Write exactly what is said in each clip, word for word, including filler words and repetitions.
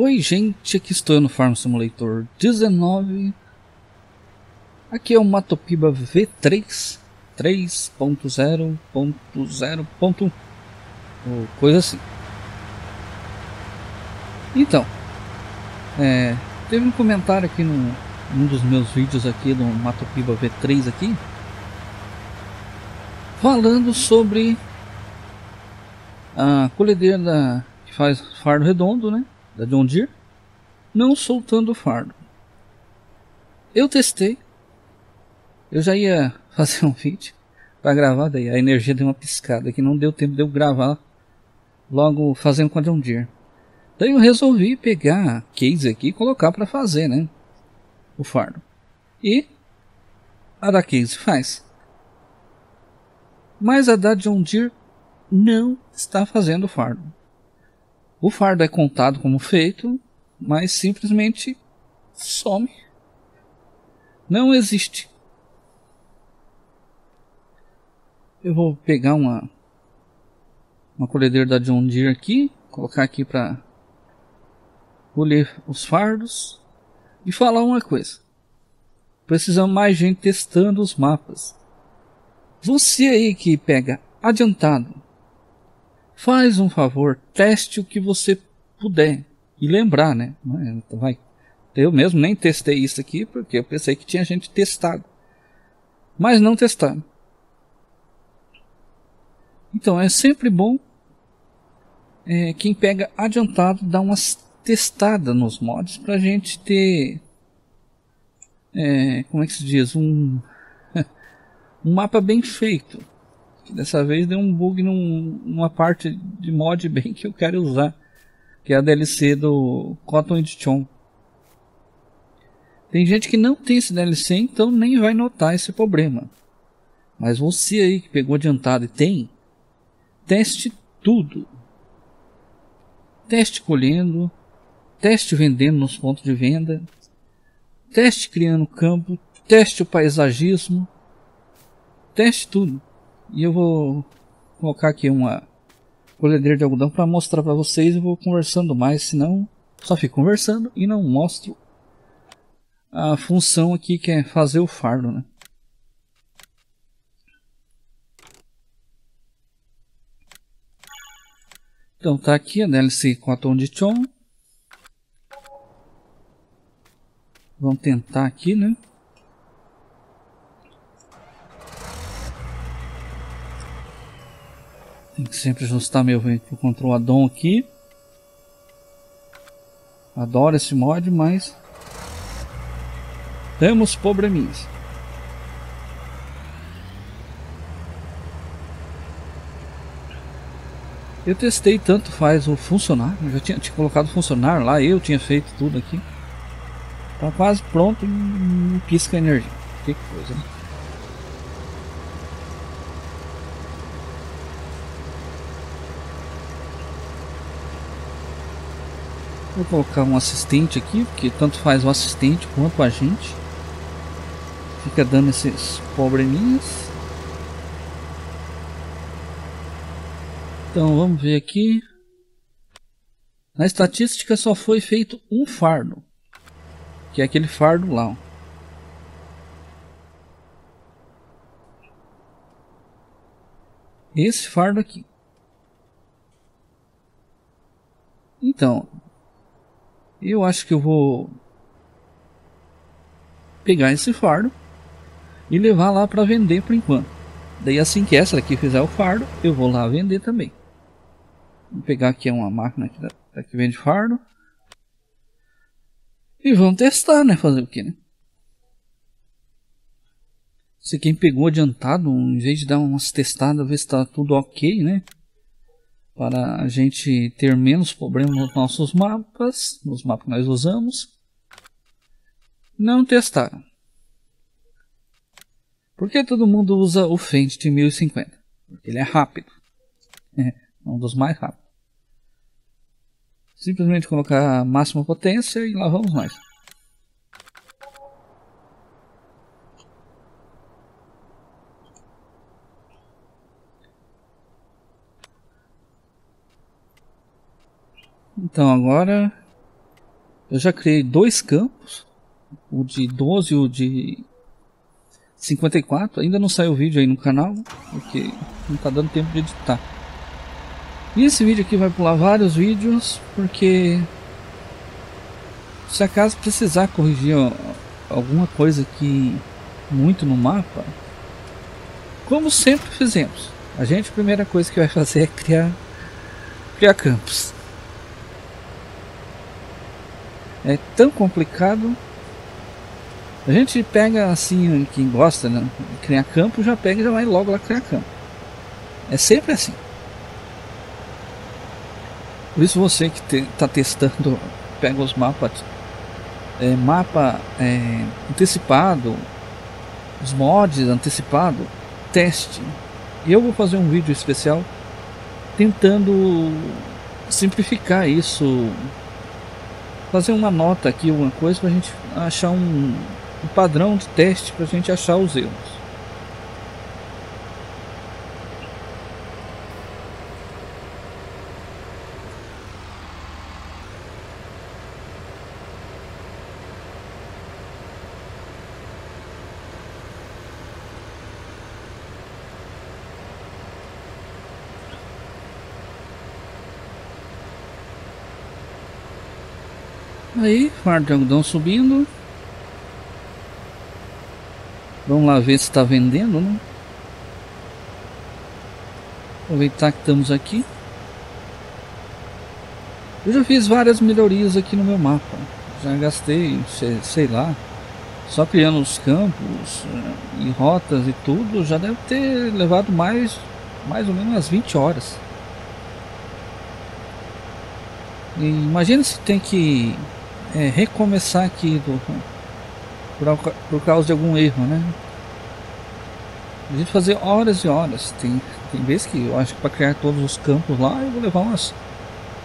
Oi gente, aqui estou eu no Farm Simulator dezenove. Aqui é o Matopiba V três três ponto zero ponto zero ponto um ou coisa assim. Então é, teve um comentário aqui no um dos meus vídeos aqui do Matopiba V três aqui, falando sobre a colhedeira da, que faz fardo redondo, né, da John Deere, não soltando o fardo. Eu testei, eu já ia fazer um vídeo para gravar, daí a energia deu uma piscada que não deu tempo de eu gravar logo fazendo com a John Deere. Daí eu resolvi pegar a case aqui e colocar para fazer, né, o fardo, e a da case faz, mas a da John Deere não está fazendo o fardo. O fardo é contado como feito, mas simplesmente some, não existe. Eu vou pegar uma uma colhedeira da John Deere aqui, colocar aqui para colher os fardos. E falar uma coisa, precisamos mais gente testando os mapas. Você aí que pega adiantado, faz um favor, teste o que você puder. E lembrar, né? Vai. Eu mesmo nem testei isso aqui, porque eu pensei que tinha gente testado, mas não testaram. Então é sempre bom, é, quem pega adiantado dá umas testada nos mods pra gente ter, é, como é que se diz, um, um mapa bem feito. Que dessa vez deu um bug num, numa parte de mod bem que eu quero usar, que é a D L C do Cotton Edition. Tem gente que não tem esse D L C, então nem vai notar esse problema. Mas você aí que pegou adiantado e tem, teste tudo. Teste colhendo, teste vendendo nos pontos de venda, teste criando campo, teste o paisagismo, teste tudo. E eu vou colocar aqui uma colhedeira de algodão para mostrar para vocês, e vou conversando mais, senão só fico conversando e não mostro a função aqui, que é fazer o fardo, né? Então tá aqui a D L C Cotton Edition. Vamos tentar aqui, né? Tem que sempre ajustar meu Vehicle Control Addon aqui. Adoro esse mod, mas temos probleminhas. Eu testei tanto faz o funcionar. Eu já tinha, tinha colocado funcionar lá, eu tinha feito tudo aqui. Tá quase pronto e não pisca a energia. Que coisa, né? Vou colocar um assistente aqui, porque tanto faz o assistente quanto a gente fica dando esses probleminhas. Então vamos ver aqui. Na estatística só foi feito um fardo, que é aquele fardo lá, ó. Esse fardo aqui. Então eu acho que eu vou pegar esse fardo e levar lá para vender por enquanto. Daí assim que essa daqui fizer o fardo, eu vou lá vender também. Vou pegar aqui uma máquina que, dá, que vende fardo. E vamos testar, né? Fazer o que, né? Se quem pegou adiantado, em vez de dar umas testadas, ver se está tudo ok, né? Para a gente ter menos problemas nos nossos mapas, nos mapas que nós usamos. Não testaram. Por que todo mundo usa o Fendt mil e cinquenta? Porque ele é rápido. É um dos mais rápidos. Simplesmente colocar a máxima potência e lá vamos nós. Então agora Eu já criei dois campos, o de doze e o de cinquenta e quatro. Ainda não saiu o vídeo aí no canal, porque não está dando tempo de editar. E esse vídeo aqui vai pular vários vídeos, porque se acaso precisar corrigir alguma coisa aqui muito no mapa, como sempre fizemos, a gente a primeira coisa que vai fazer é criar, criar campos. É tão complicado. A gente pega assim, quem gosta, né, de criar campo, já pega e já vai logo lá criar campo. É sempre assim. Por isso você que está te, testando, pega os mapas, é, mapa é, antecipado, os mods antecipado, teste. Eu vou fazer um vídeo especial tentando simplificar isso. Fazer uma nota aqui, alguma coisa, para a gente achar um, um padrão de teste, para a gente achar os erros. Aí, fardo de algodão subindo. Vamos lá ver se está vendendo, né? Aproveitar que estamos aqui. Eu já fiz várias melhorias aqui no meu mapa. Já gastei, sei, sei lá, só criando os campos e rotas e tudo, já deve ter levado mais, mais ou menos umas vinte horas. E imagina se tem que É, recomeçar aqui do, por, por causa de algum erro, né? A gente fazer horas e horas. Tem, tem vezes que eu acho que para criar todos os campos lá eu vou levar umas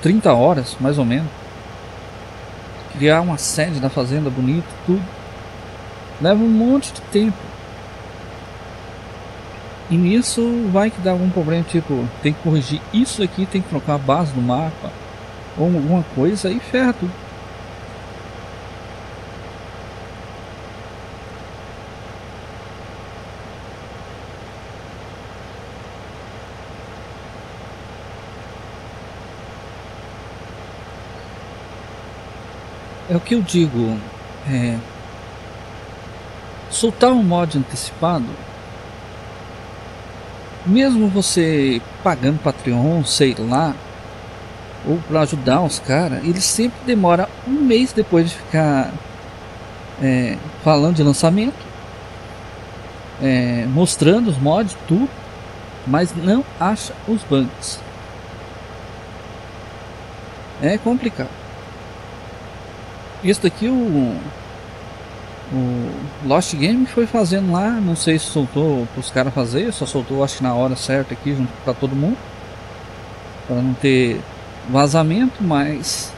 trinta horas, mais ou menos. Criar uma sede da fazenda bonita, tudo leva um monte de tempo. E nisso vai que dá algum problema, tipo, tem que corrigir isso aqui, tem que trocar a base do mapa ou alguma coisa e ferra tudo. É o que eu digo, é, soltar um mod antecipado, mesmo você pagando Patreon, sei lá, ou para ajudar os caras, ele sempre demora um mês depois de ficar é, falando de lançamento, é, mostrando os mods, tudo, mas não acha os bugs. É complicado. Isso daqui o, o Lost Game foi fazendo lá, não sei se soltou para os caras fazer, só soltou acho que na hora certa aqui junto para todo mundo, para não ter vazamento, mas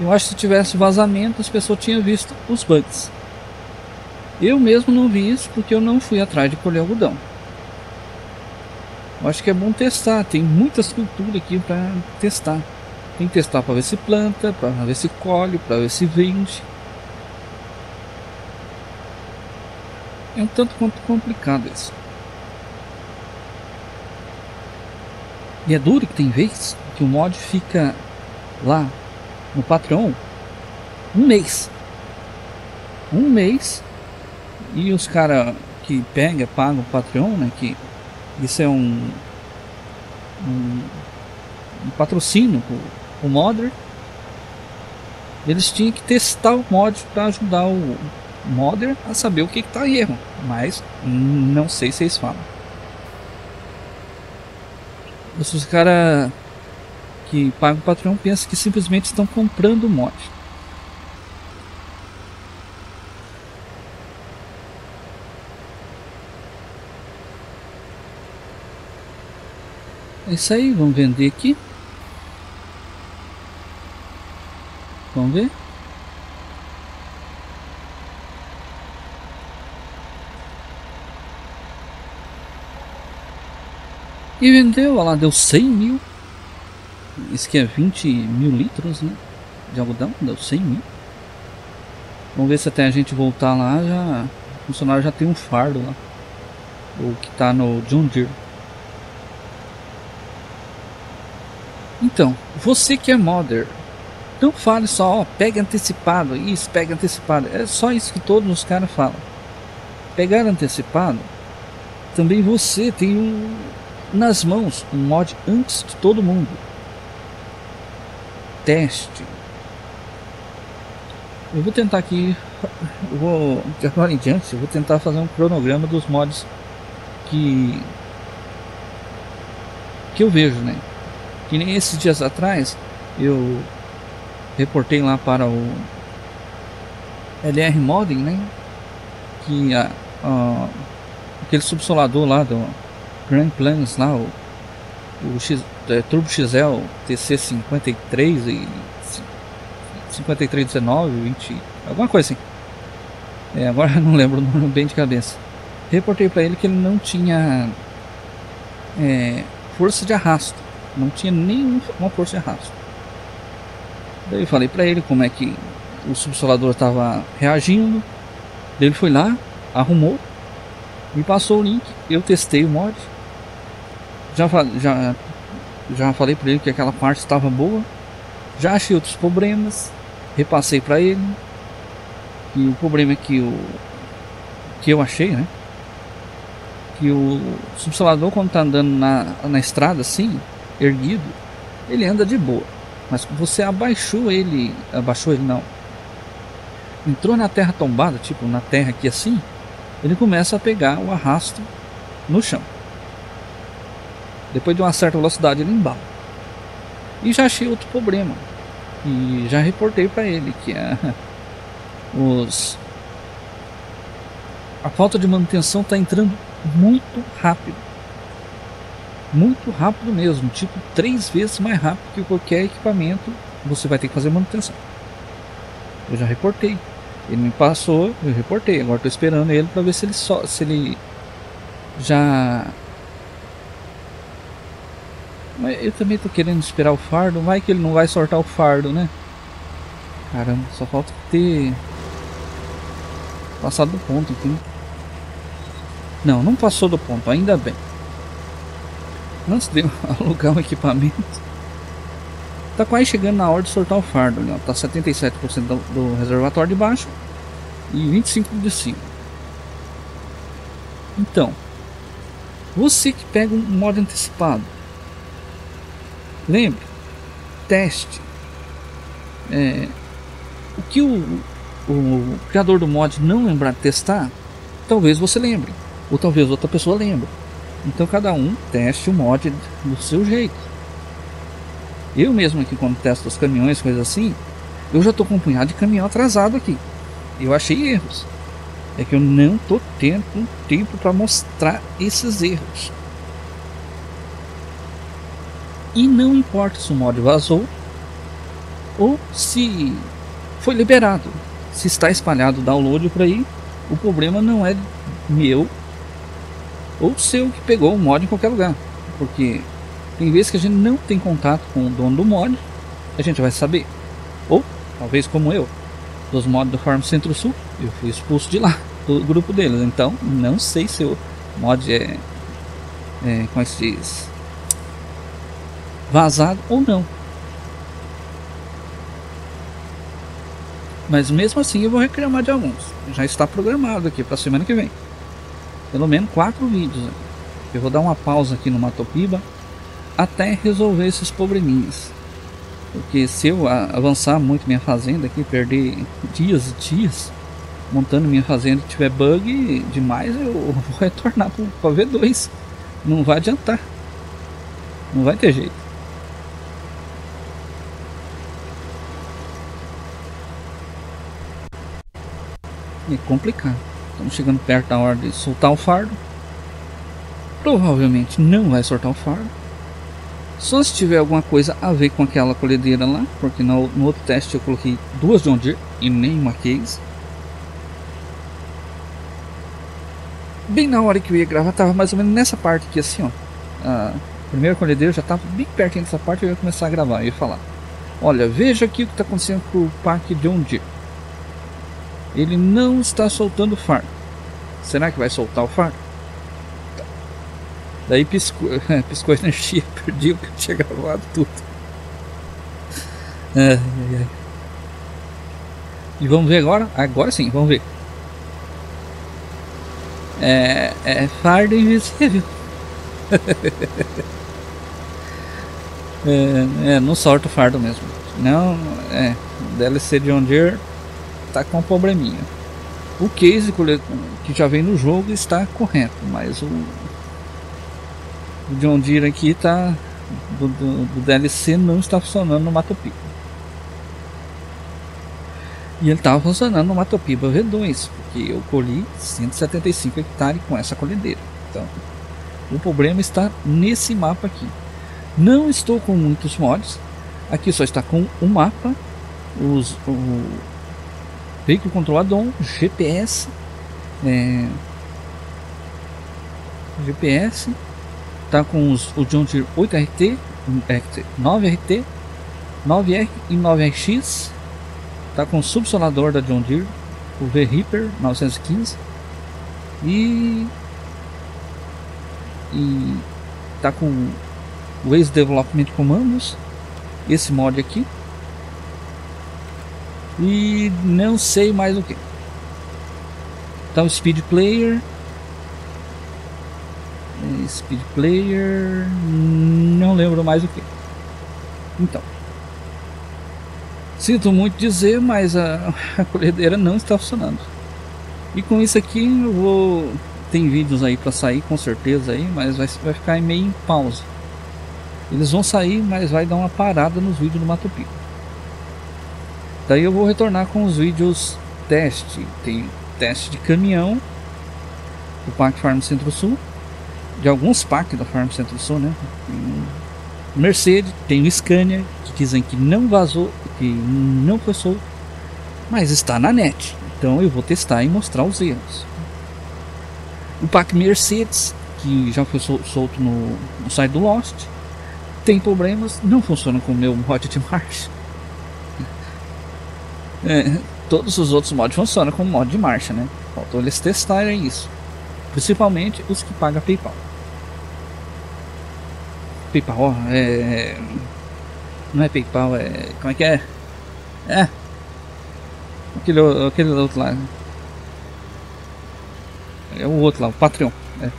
eu acho que se tivesse vazamento as pessoas tinham visto os bugs. Eu mesmo não vi isso porque eu não fui atrás de colher algodão. Eu acho que é bom testar, tem muitas culturas aqui para testar. Tem que testar para ver se planta, para ver se colhe, para ver se vende. É um tanto quanto complicado isso. E é duro que tem vezes que o mod fica lá no Patreon um mês. Um mês. E os caras que pega, pagam o Patreon, né? Que isso é um, um, um patrocínio pro, o modder. Eles tinham que testar o mod para ajudar o modder a saber o que está em erro, mas não sei se eles falam. Os caras que pagam o Patreon pensam que simplesmente estão comprando o mod. É isso aí, vamos vender aqui. Vamos ver. E vendeu, olha lá, deu cem mil. Isso que é vinte mil litros, né? de algodão, deu cem mil. Vamos ver se até a gente voltar lá, já o funcionário já tem um fardo lá, o que tá no John Deere. Então, você que é modder, não fale só, ó, pega antecipado, isso, pega antecipado. É só isso que todos os caras falam. Pegar antecipado, também você tem um, nas mãos um mod antes de todo mundo. Teste. Eu vou tentar aqui, eu vou, de agora em diante, eu vou tentar fazer um cronograma dos mods que, que eu vejo, né? Que nem esses dias atrás, eu reportei lá para o L R Modem, né? Que a, a, aquele subsolador lá do Grand Plains lá, o, o X, é, Turbo X L T C cinquenta e três e cinquenta e três, dezenove, vinte, alguma coisa assim. É, agora não lembro o nome bem de cabeça. Reportei para ele que ele não tinha é, força de arrasto, não tinha nenhuma força de arrasto. Daí eu falei para ele como é que o subsolador estava reagindo. Ele foi lá, arrumou, me passou o link, eu testei o mod. Já, já, já falei para ele que aquela parte estava boa. Já achei outros problemas, repassei para ele. E o problema é que eu, que eu achei, né? Que o subsolador, quando está andando na, na estrada assim, erguido, ele anda de boa. Mas você abaixou ele, abaixou ele não. entrou na terra tombada, tipo na terra aqui assim, ele começa a pegar o arrasto no chão. Depois de uma certa velocidade ele embala. E já achei outro problema. E já reportei para ele que a, os, a falta de manutenção está entrando muito rápido. Muito rápido mesmo, tipo três vezes mais rápido que qualquer equipamento. Você vai ter que fazer manutenção. Eu já reportei. Ele me passou, eu reportei. Agora estou esperando ele para ver se ele só, se ele já. Mas eu também estou querendo esperar o fardo. Vai que ele não vai soltar o fardo, né? Caramba, só falta ter passado do ponto aqui. Não, não passou do ponto, ainda bem. Antes de eu alugar um equipamento. Tá quase chegando na hora de soltar o fardo, né? Tá setenta e sete por cento do, do reservatório de baixo e vinte e cinco por cento de cima. Então, você que pega um mod antecipado, lembre, teste. É, o que o, o criador do mod não lembrar de testar, talvez você lembre, ou talvez outra pessoa lembre. Então cada um teste o mod do seu jeito. Eu mesmo aqui, quando testo os caminhões, coisas assim, eu já estou acompanhado de caminhão atrasado aqui. Eu achei erros. É que eu não estou tendo um tempo para mostrar esses erros. E não importa se o mod vazou ou se foi liberado. Se está espalhado o download por aí, o problema não é meu ou seu que pegou o mod em qualquer lugar. Porque... tem vezes que a gente não tem contato com o dono do mod, a gente vai saber. Ou, talvez como eu, dos mods do Farm Centro-Sul, eu fui expulso de lá, do grupo deles. Então, não sei se o mod é, é como é que se diz, vazado ou não. Mas mesmo assim eu vou reclamar de alguns. Já está programado aqui para semana que vem. Pelo menos quatro vídeos. Eu vou dar uma pausa aqui no Matopiba até resolver esses probleminhas, porque se eu avançar muito minha fazenda aqui, perder dias e dias montando minha fazenda e tiver bug demais, eu vou retornar para o V dois, não vai adiantar, não vai ter jeito. É complicado. Estamos chegando perto da hora de soltar o fardo, provavelmente não vai soltar o fardo. Só se tiver alguma coisa a ver com aquela colhedeira lá, porque no, no outro teste eu coloquei duas John Deere e nenhuma Case. Bem na hora que eu ia gravar, tava mais ou menos nessa parte aqui assim, ó. A primeira colhedeira já tava bem pertinho dessa parte, eu ia começar a gravar, eu ia falar. Olha, veja aqui o que está acontecendo com o pack John Deere. Ele não está soltando o faro. Será que vai soltar o faro? Tá. Daí piscou, piscou a energia, perdi o que eu tinha gravado tudo. É, é, é. E vamos ver agora? Agora sim, vamos ver. É, é fardo invisível. É, é, não solta o fardo mesmo. Não, é. D L C John Deere tá com um probleminha. O case que já vem no jogo está correto, mas o, o John Deere aqui tá do, do, do D L C não está funcionando no Matopiba. E ele estava funcionando no Matopiba V dois, porque eu colhi cento e setenta e cinco hectares com essa colhedeira. Então, o problema está nesse mapa aqui. Não estou com muitos mods. Aqui só está com um mapa, os, o Vehicle Control Addon, G P S, é, G P S, tá com os, o John Deere oito R T, nove R T, nove R e nove R X, tá com o subsolador da John Deere, o V Ripper nove quinze, e, e tá com o Waze Development Commandos, esse mod aqui. E não sei mais o que. Então Speed Player, Speed Player, não lembro mais o que. Então, sinto muito dizer, mas a, a colhedeira não está funcionando. E com isso aqui eu vou, tem vídeos aí para sair com certeza aí, mas vai, vai ficar meio em pausa. Eles vão sair, mas vai dar uma parada nos vídeos do Matopiba. Daí eu vou retornar com os vídeos teste. Tem teste de caminhão do pack Farm Centro-Sul, de alguns packs da Farm Centro-Sul, né? Tem um Mercedes, tem o Scania, que dizem que não vazou, que não foi solto, mas está na net. Então eu vou testar e mostrar os erros. O pack Mercedes, que já foi solto no, no site do Lost, tem problemas, não funciona com o meu mod de marcha. É, todos os outros mods funcionam como mod de marcha, né? Faltou eles testarem isso. Principalmente os que pagam PayPal. PayPal, ó, é... Não é PayPal, é... Como é que é? É... Aquele, aquele outro lá. É o outro lá, o Patreon. É.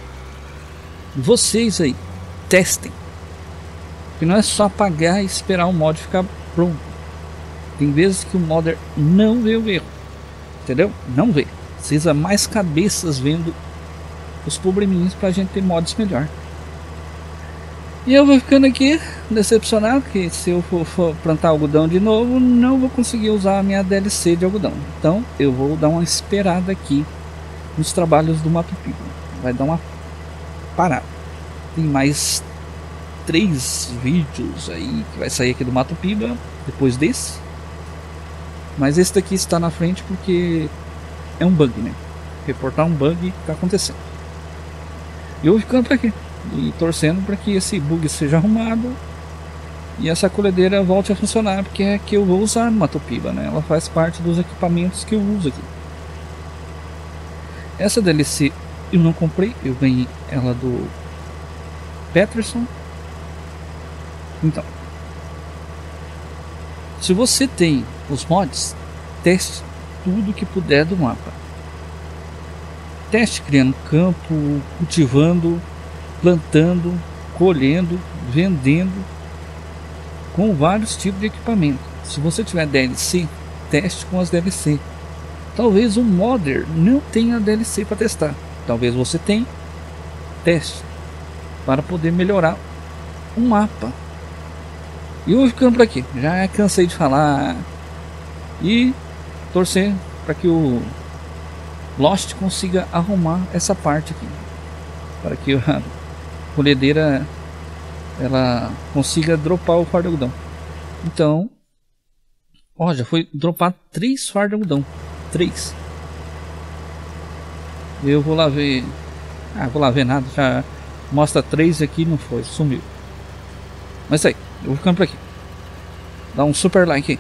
Vocês aí, testem. Porque não é só pagar e esperar o mod ficar pronto. Tem vezes que o modder não vê o erro, entendeu? Não vê. Precisa mais cabeças vendo os probleminhos para a gente ter mods melhor. E eu vou ficando aqui decepcionado, porque se eu for, for plantar algodão de novo, não vou conseguir usar a minha D L C de algodão. Então eu vou dar uma esperada aqui nos trabalhos do Matopiba. Vai dar uma parada. Tem mais três vídeos aí que vai sair aqui do Matopiba depois desse. Mas esse daqui está na frente porque é um bug, né? Reportar um bug que está acontecendo. E eu vou ficando por aqui. E torcendo para que esse bug seja arrumado. E essa colhedeira volte a funcionar. Porque é que eu vou usar no Matopiba, né? Ela faz parte dos equipamentos que eu uso aqui. Essa D L C eu não comprei. Eu ganhei ela do Peterson. Então, se você tem os mods, teste tudo que puder do mapa. Teste criando campo, cultivando, plantando, colhendo, vendendo, com vários tipos de equipamento. Se você tiver D L C, teste com as D L C. Talvez o modder não tenha D L C para testar. Talvez você tenha. Teste para poder melhorar o mapa. E eu vou ficando por aqui. Já cansei de falar. E torcer para que o Lost consiga arrumar essa parte aqui, para que a colhedeira ela consiga dropar o fardo de algodão. Então, ó, já foi dropar três fardos de algodão, três. Eu vou lá ver, ah, vou lá ver nada. Já mostra três aqui, não foi, sumiu. Mas aí, eu vou ficando por aqui. Dá um super like.